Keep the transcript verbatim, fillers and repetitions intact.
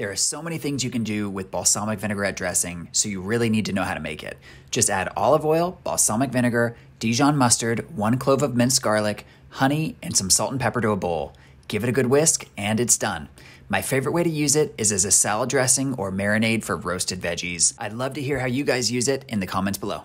There are so many things you can do with balsamic vinaigrette dressing, so you really need to know how to make it. Just add olive oil, balsamic vinegar, Dijon mustard, one clove of minced garlic, honey, and some salt and pepper to a bowl. Give it a good whisk, and it's done. My favorite way to use it is as a salad dressing or marinade for roasted veggies. I'd love to hear how you guys use it in the comments below.